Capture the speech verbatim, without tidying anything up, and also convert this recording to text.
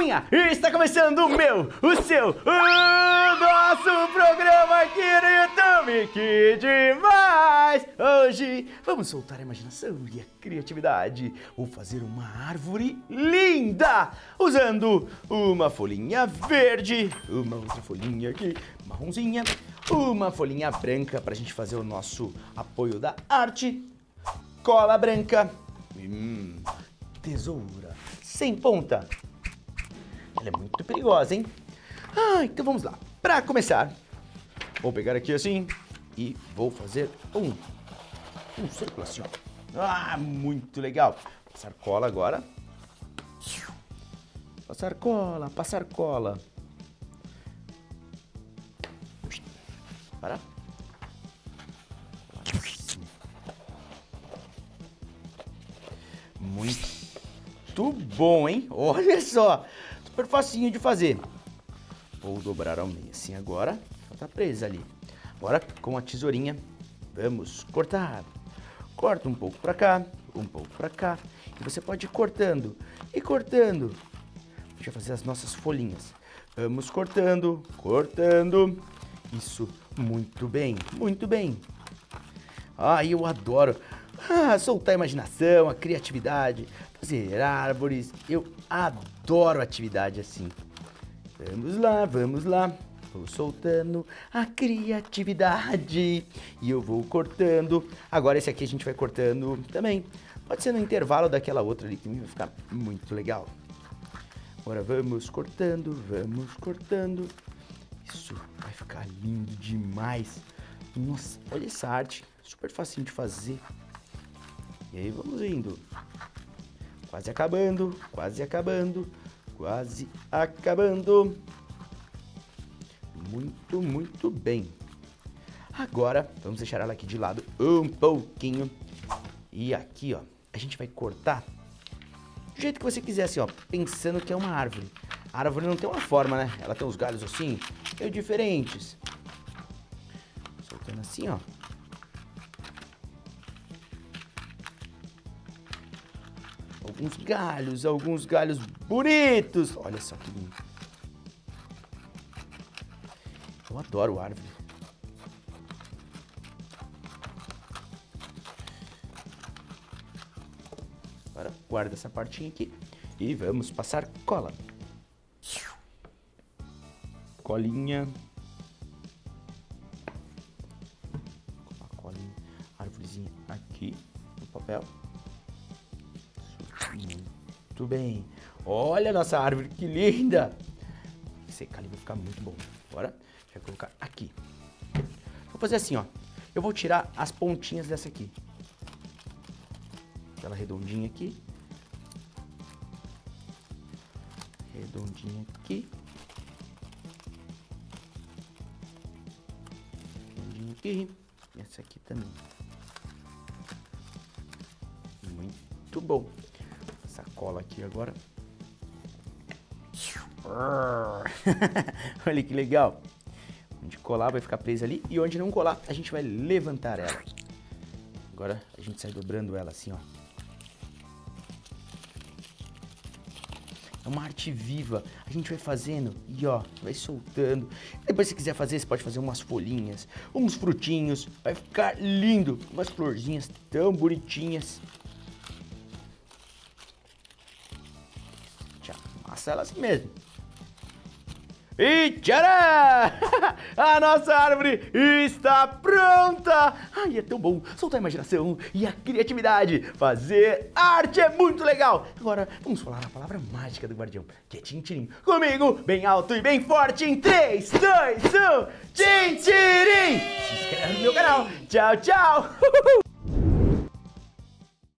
turminha, está começando o meu, o seu, o nosso programa aqui no YouTube. Que demais! Hoje vamos soltar a imaginação e a criatividade. Vou fazer uma árvore linda usando uma folhinha verde, uma outra folhinha aqui marronzinha, uma folhinha branca para a gente fazer o nosso apoio da arte, cola branca, hum, tesoura sem ponta. Ela é muito perigosa, hein? Ah, então vamos lá. Para começar, vou pegar aqui assim e vou fazer um, um círculo assim, ó. Ah, muito legal. Passar cola agora. Passar cola, passar cola. Para. Muito bom, hein? Olha só. Super facinho de fazer. Vou dobrar ao meio assim agora. Ela tá presa ali. Agora com a tesourinha vamos cortar. Corta um pouco pra cá, um pouco pra cá. E você pode ir cortando e cortando. Deixa eu fazer as nossas folhinhas. Vamos cortando, cortando. Isso, muito bem, muito bem. Ah, eu adoro ah, soltar a imaginação, a criatividade, fazer árvores. Eu adoro atividade assim. Vamos lá, vamos lá. Vou soltando a criatividade e eu vou cortando. Agora esse aqui a gente vai cortando também. Pode ser no intervalo daquela outra ali que vai ficar muito legal. Agora vamos cortando, vamos cortando. Isso, vai ficar lindo demais. Nossa, olha essa arte. Super facinho de fazer. E aí vamos indo. Quase acabando, quase acabando, quase acabando. Muito, muito bem. Agora, vamos deixar ela aqui de lado um pouquinho. E aqui, ó, a gente vai cortar do jeito que você quiser, assim, ó. Pensando que é uma árvore. A árvore não tem uma forma, né? Ela tem os galhos assim, meio diferentes. Soltando assim, ó. Alguns galhos, alguns galhos bonitos. Olha só que lindo. Eu adoro árvore. Agora guarda essa partinha aqui e vamos passar cola. Colinha. Uma colinha, árvorezinha aqui no papel. Muito bem. Olha a nossa árvore, que linda. Esse cali vai ficar muito bom. Agora, já vou colocar aqui. Vou fazer assim, ó. Eu vou tirar as pontinhas dessa aqui. Aquela redondinha aqui. Redondinha aqui. E essa aqui também. Muito bom. Essa cola aqui agora. Olha que legal. Onde colar vai ficar presa ali. E onde não colar, a gente vai levantar ela. Agora a gente sai dobrando ela assim, ó. É uma arte viva. A gente vai fazendo e ó, vai soltando. Depois se quiser fazer, você pode fazer umas folhinhas, uns frutinhos. Vai ficar lindo. Umas florzinhas tão bonitinhas. Já amassa ela assim mesmo. E tcharam! A nossa árvore está pronta! Ai, é tão bom soltar a imaginação e a criatividade. Fazer arte é muito legal! Agora, vamos falar a palavra mágica do guardião, que é tchim-tchirim. Comigo, bem alto e bem forte, em três, dois, um... Tchim-tchirim! Se inscreve no meu canal. Tchau, tchau!